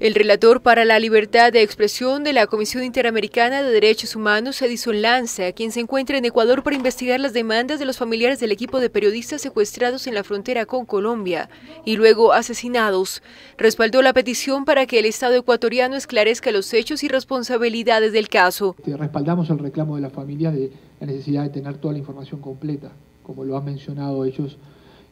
El relator para la libertad de expresión de la Comisión Interamericana de Derechos Humanos, Edison Lanza, quien se encuentra en Ecuador para investigar las demandas de los familiares del equipo de periodistas secuestrados en la frontera con Colombia y luego asesinados, respaldó la petición para que el Estado ecuatoriano esclarezca los hechos y responsabilidades del caso. Respaldamos el reclamo de las familias de la necesidad de tener toda la información completa, como lo han mencionado ellos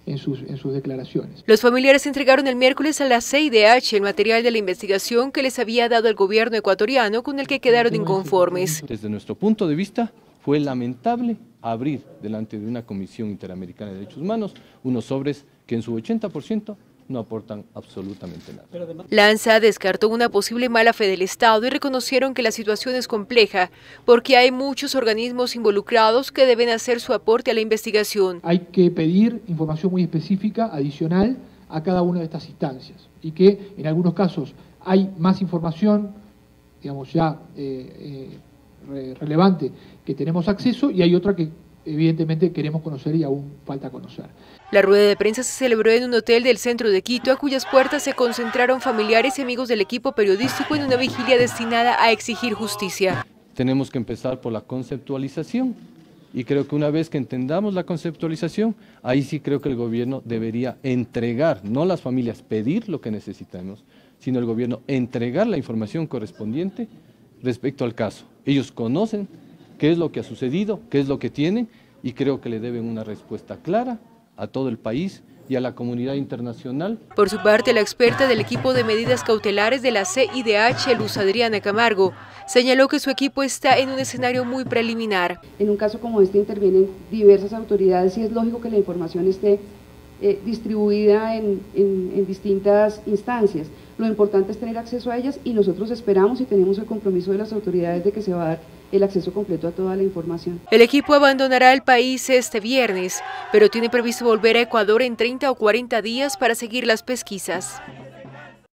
en sus declaraciones. Los familiares entregaron el miércoles a la CIDH el material de la investigación que les había dado el gobierno ecuatoriano, con el que quedaron inconformes. Desde nuestro punto de vista, fue lamentable abrir delante de una Comisión Interamericana de Derechos Humanos unos sobres que en su 80% no aportan absolutamente nada. Lanza descartó una posible mala fe del Estado y reconocieron que la situación es compleja porque hay muchos organismos involucrados que deben hacer su aporte a la investigación. Hay que pedir información muy específica, adicional, a cada una de estas instancias, y que en algunos casos hay más información, digamos, ya relevante, que tenemos acceso, y hay otra que evidentemente queremos conocer y aún falta conocer. La rueda de prensa se celebró en un hotel del centro de Quito, a cuyas puertas se concentraron familiares y amigos del equipo periodístico en una vigilia destinada a exigir justicia. Tenemos que empezar por la conceptualización, y creo que una vez que entendamos la conceptualización, ahí sí creo que el gobierno debería entregar, no las familias pedir lo que necesitamos, sino el gobierno entregar la información correspondiente respecto al caso. Ellos conocen qué es lo que ha sucedido, qué es lo que tienen, y creo que le deben una respuesta clara a todo el país y a la comunidad internacional. Por su parte, la experta del equipo de medidas cautelares de la CIDH, Luz Adriana Camargo, señaló que su equipo está en un escenario muy preliminar. En un caso como este intervienen diversas autoridades y es lógico que la información esté distribuida en distintas instancias. Lo importante es tener acceso a ellas, y nosotros esperamos y tenemos el compromiso de las autoridades de que se va a dar el acceso completo a toda la información. El equipo abandonará el país este viernes, pero tiene previsto volver a Ecuador en 30 o 40 días para seguir las pesquisas.